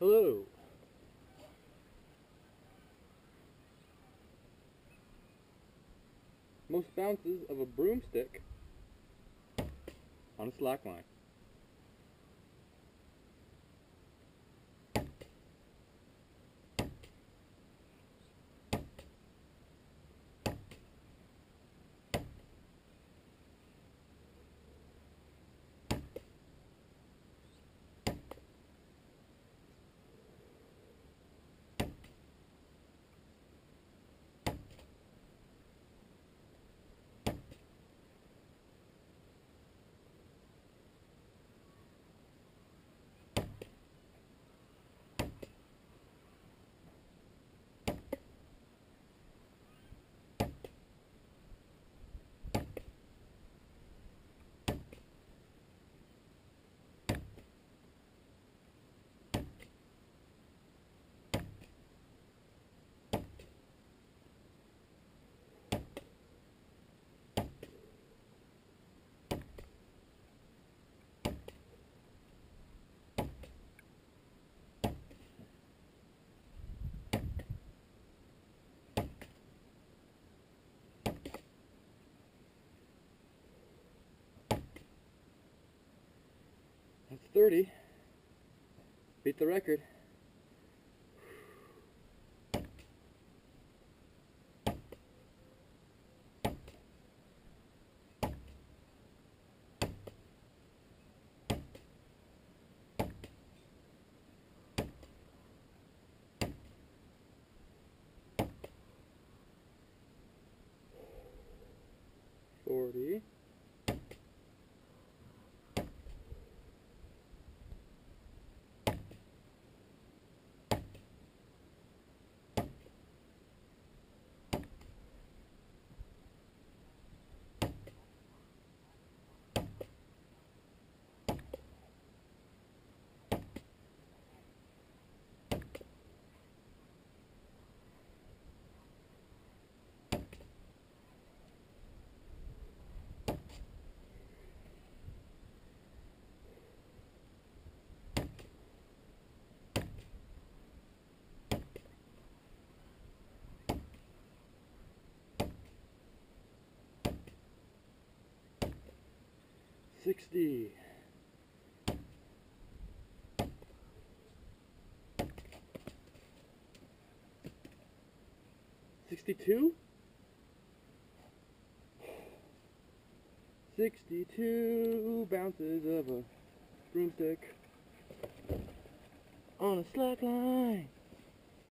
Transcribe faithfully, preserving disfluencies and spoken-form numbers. Hello. Most bounces of a broomstick on a slack line. That's thirty. Beat the record. forty. sixty. sixty-two? sixty-two bounces of a broomstick on a slack line.